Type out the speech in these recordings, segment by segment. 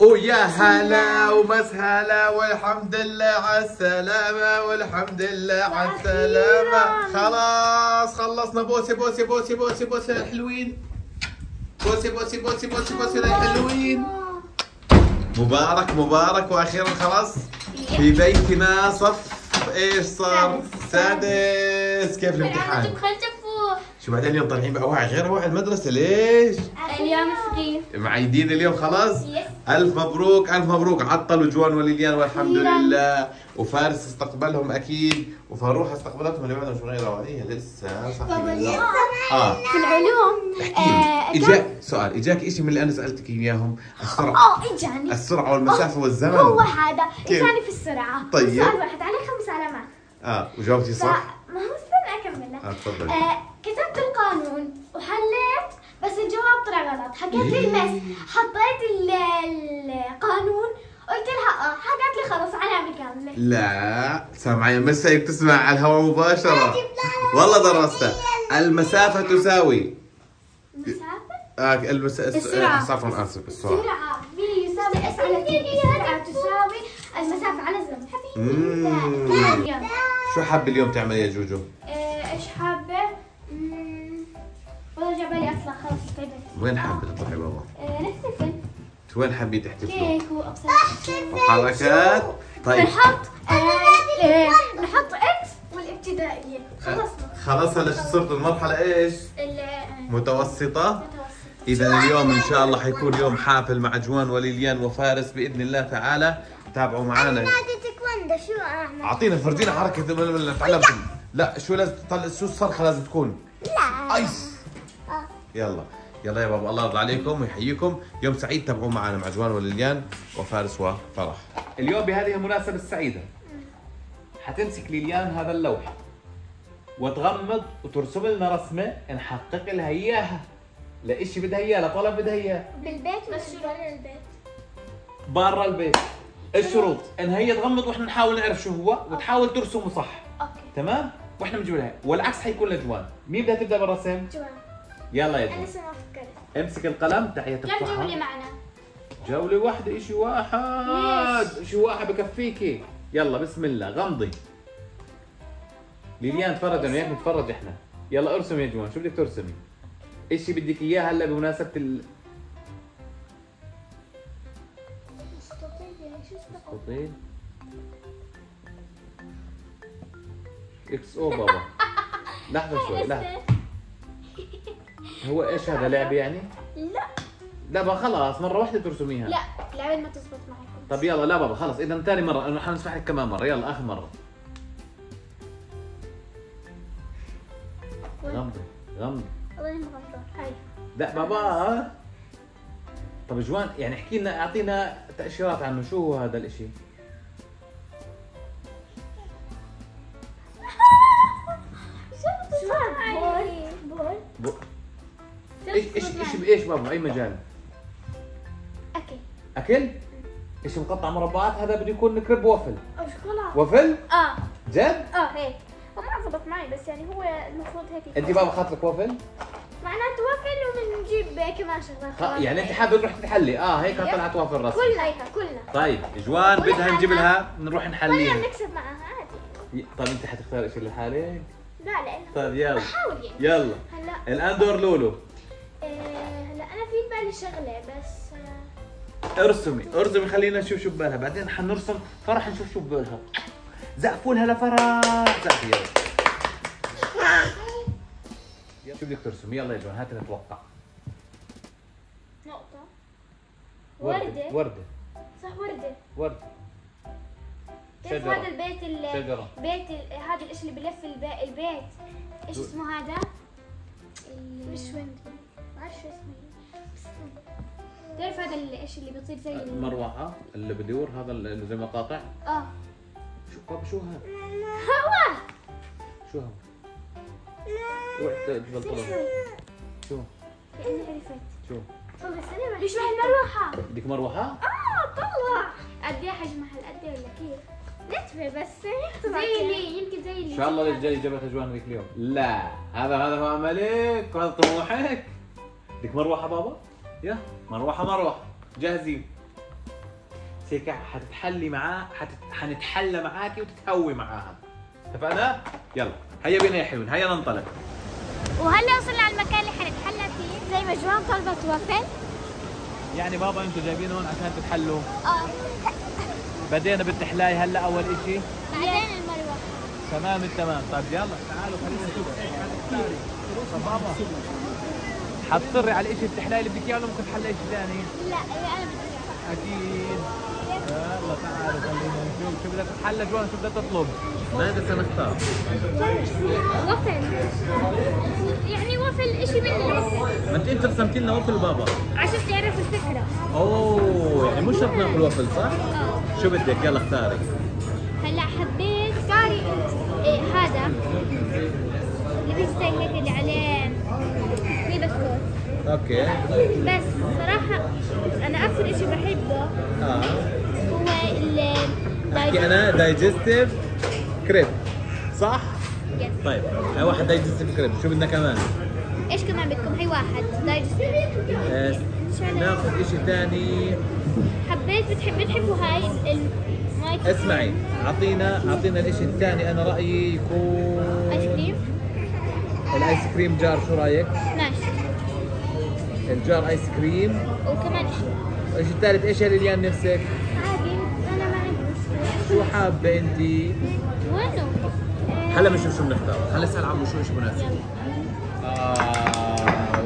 ويا هلا ومسهلا والحمد لله على السلامة والحمد لله على السلامة. خلاص خلصنا. بوسي بوسي بوسي بوسي بوسي الحلوين. بوسي بوسي بوسي بوسي بوسي الحلوين. مبارك مبارك. واخيرا خلاص في بيتنا صف ايش صار؟ سادس. كيف الامتحان؟ شو بعدين اليوم طالعين بأواعي غير أواعي المدرسة ليش؟ اليوم فري. معيدين اليوم خلاص؟ ألف مبروك ألف مبروك. عطلوا جوان وليليان والحمد لله. وفارس استقبلهم أكيد وفروح استقبلتهم اللي بعدهم شو غير أواعيها لسه صح؟ في العلوم احكي لي سؤال إجاك إشي من اللي أنا سألتك إياهم؟ السرعة. إجاني السرعة والمسافة والزمن. هو هذا إجاني في السرعة. طيب سؤال واحد عليه 5 علامات. وجاوبتي صح؟ ما هو استنى أكملها. تفضلي. كتبت القانون وحليت بس الجواب طلع غلط. حكيت لي المس حطيت القانون قلت لها حكت لي خلص علامة كاملة. لا سامعي مس هي بتسمع على الهواء مباشرة. والله درستها. المسافة تساوي مسافة؟ السرعة يساوي اس على تي. السرعة تساوي المسافة على الزمن. حبيبي شو حابة اليوم تعملي يا جوجو؟ ايش حابة؟ والله جاب لي اصلا خلص تعبت. وين حابه تطلعي بابا؟ نحتفل. وين حابه تحتفلي؟ كيك وابصار وحركات. طيب نحط نحط اكس والابتدائيه. خلصنا خلاص. هلا شو صرت المرحله ايش؟ متوسطه. اذا اليوم ان شاء الله حيكون يوم حافل مع جوان وليليان وفارس باذن الله تعالى. تابعوا معنا. شو اعمل؟ اعطينا فرجينا حركه اللي تعلمتم. لا شو لازم تطلع؟ شو الصرخه لازم تكون؟ لا ايس. يلا يلا يا بابا الله يرضى عليكم ويحييكم. يوم سعيد. تابعوا معنا مع جوان وليليان وفارس وفرح. اليوم بهذه المناسبة السعيدة حتمسك ليليان هذا اللوح وتغمض وترسم لنا رسمة نحقق لها اياها لإشي بدها اياه لطلب بدها اياه بالبيت بس برا البيت. برا البيت. الشروط ان هي تغمض واحنا نحاول نعرف شو هو وتحاول ترسمه صح. اوكي تمام؟ واحنا بنجيب لها والعكس حيكون لجوان. مين بدها تبدا بالرسم؟ جوان. يلا يا جوان. امسك القلم تحية تفاحة. كم جولة معنا؟ جولة واحدة. إشي واحد. إشي واحد بكفيكي. يلا بسم الله غمضي. ليليان تفرج أنا وياك نتفرج احنا. يلا ارسم يا جوان. شو بدك ترسمي؟ إشي بدك إياه هلا بمناسبة ال مستطيل. اكس او بابا. لحظة شوي لحظة. هو ايش هذا لعبه يعني؟ لا لا بقى خلاص مرة واحدة ترسميها. لا لعبة ما تزبط معكم. طب يلا لا بابا خلاص إذا ثاني مرة أنا حنسمح لك كمان مرة. يلا آخر مرة. غمضي غمضي. والله ما غمضة. هاي لا بابا. طب جوان يعني احكي لنا أعطينا تأشيرات عنه. شو هو هذا الإشي؟ ايش بابا؟ اي مجال؟ اكل. اكل؟ ايش مقطع مربعات؟ هذا بده يكون كريب وافل او شوكولاته. وافل؟ جد؟ هيك وما زبط معي بس يعني هو المفروض هيك. انت بابا خاطرك وافل؟ معناته وافل وبنجيب كمان شغلات يعني انت حابه نروح نحلي. هيك طلعت وافل رسمي كلها. طيب جوان بدها نجيب لها نروح نحليها ولا بنكسب معها عادي. طيب انت حتختار شيء لحالك؟ لا لانه طيب يلا بحاول يعني. يلا هلا الان دور لولو. هلا انا في بالي شغله بس ارسمي ارسمي خلينا نشوف شو ببالها بعدين حنرسم فرح نشوف شو ببالها. زقفوا لها لفرح. زقفي يلا. شو بدك ترسمي؟ يلا يا جوان هات نتوقع. نقطة. وردة. وردة صح. وردة وردة. كيف هذا البيت شجرة. بيت هذا الاشي اللي بلف البيت ايش اسمه هذا؟ مش وين بعرف شو اسمه بس بتعرف هذا الاشي اللي بيصير زي المروحة اللي بدور هذا اللي زي مقاطع. شو هذا؟ هوا. شو هذا؟ اوعي تبلطلها. شو؟ كأني عرفت. شو؟ طلع السلامة. بيشبه المروحة. بدك مروحة؟ طلع. قد ايه حجمها هلا قد ايه ولا كيف؟ نتفه بس زي لي يمكن زي لي. ان شاء الله الجاي جابتها جوان هذيك اليوم. لا هذا هو املك وهذا طموحك. بدك مروحه بابا؟ يا مروحه مروحه. جاهزين. هيك هتتحلي معاه، هنتحلى معاكي وتتهوي معاها. اتفقنا؟ يلا هيا بينا يا حلوين، هيا ننطلق. وهلا وصلنا على المكان اللي حنتحلى فيه زي ما جوان طلبت وافل. يعني بابا انتوا جايبين هون عشان تتحلوا؟ اه. بدينا بالتحلاي هلا اول اشي، بعدين المروحة. تمام التمام. طيب يلا تعالوا خلينا نشوف ايش حنتحلي. بابا حتصري على الاشي التحلاي اللي بدك اياه ولا ممكن تحلي اشي ثاني؟ لا انا بدي اكيد. يلا تعالوا خلينا نشوف شو بدها تتحلى جوان، شو بدها تطلب. ما بدك نختار وفل، يعني وفل شيء من الوفل. ما انت رسمت لنا وفل بابا عشان تعرف الفكره. اوه يعني مش شرط ناكل وفل صح؟ اه. شو بدك؟ يلا اختاري. هلا حبيت اختاري انت إيه هذا اللي بيستاهل هيك اللي عليه في بسكوت. اوكي بس صراحه انا اكثر شيء بحبه هو ال احكي انا دايجستيف كريب صح؟ يس. طيب هاي واحد دايجستيف كريب، شو بدنا كمان؟ ايش كمان بدكم؟ هي واحد دايجستيف. يس. ناخذ شيء ثاني. حبيت بتحبوا هاي المايكرو. اسمعي اعطينا الشيء الثاني، انا رايي يكون ايس كريم. الايس كريم جار، شو رايك؟ ماشي الجار ايس كريم. وكمان شيء. الشيء الثالث ايش يا ليليان نفسك؟ عادي انا ما عندي مشكله. شو حابه انت؟ وينه؟ هلا بنشوف شو بنختار، هلا اسال عمو شو ايش مناسب.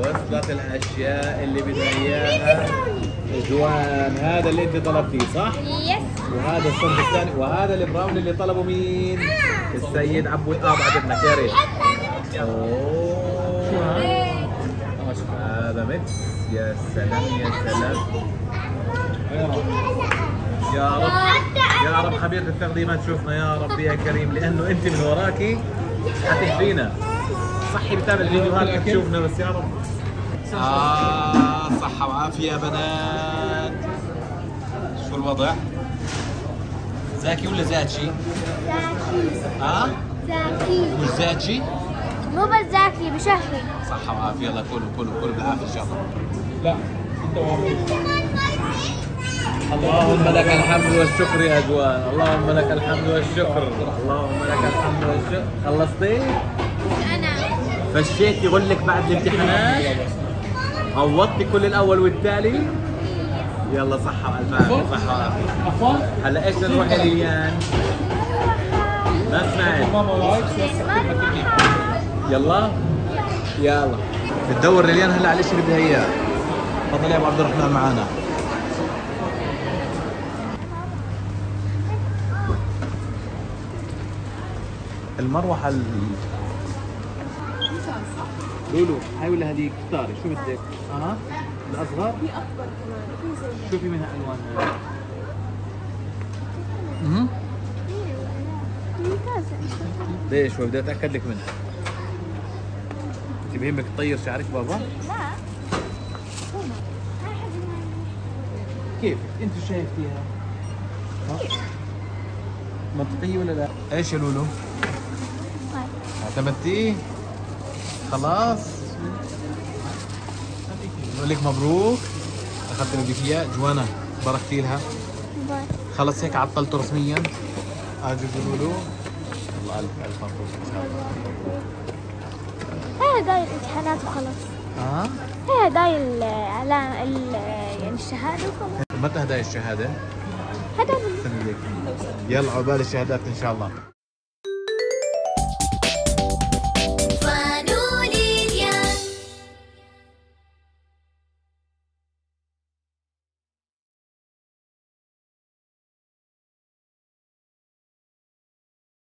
وصلت الاشياء اللي بدنا اياها. جوان هذا اللي انت طلبتيه صح؟ يس. وهذا الصنف الثاني، وهذا البراوني اللي طلبه مين؟ السيد عبو. بعد ابنك يا ريت. اوه شو هذا؟ ميكس. يا سلام يا سلام. يا رب يا رب خبيرة التقديمات تشوفنا يا رب يا كريم، لأنه أنت من وراكي حتحرينا. صحي بتابع الفيديوهات بتشوفنا بس يا رب. صحة وعافية يا بنات. شو الوضع؟ زاكي ولا زاتشي؟ زاكي. زاكي. مش زاتشي؟ مو بس زاكي بشهري. صحة وعافية. يلا كلوا كلوا كلوا بالعافية إن شاء الله. لا أنت وافق. اللهم لك الحمد والشكر يا جوان، اللهم لك الحمد والشكر، اللهم لك الحمد والشكر. خلصتي؟ أنا فشيتي غلك بعد الامتحانات؟ عوضتي كل الأول والتالي؟ يلا صحة وعافية، صحة وعافية. هلا إيش بدنا نروح يا ليليان؟ ما سمعت. يلا؟ يلا. بتدور ليليان هلا على الشيء اللي بدها إياه. تفضل يا أبو عبد الرحمن معانا. المروحة لولو هاي ولا هذيك؟ اختاري شو بدك؟ الاصغر؟ في اكبر كمان، شوفي منها الوان. ليش؟ بدي اتاكد لك منها. انت بهمك تطير شعرك بابا؟ لا كيف انت شايفتيها؟ منطقية ولا لا؟ ايش يا لولو؟ اعتمدتيه؟ خلاص؟ بقول لك مبروك، اخذت اللي بدك اياه. جوانا باركتي لها؟ خلص هيك عطلته رسميا؟ اجوا جولو. الله الف الف مبروك. هي هدايا الامتحانات وخلص. هي هدايا يعني الشهادة وخلص. متى هدايا الشهادة؟ هدايا. يلا عقبال الشهادات ان شاء الله.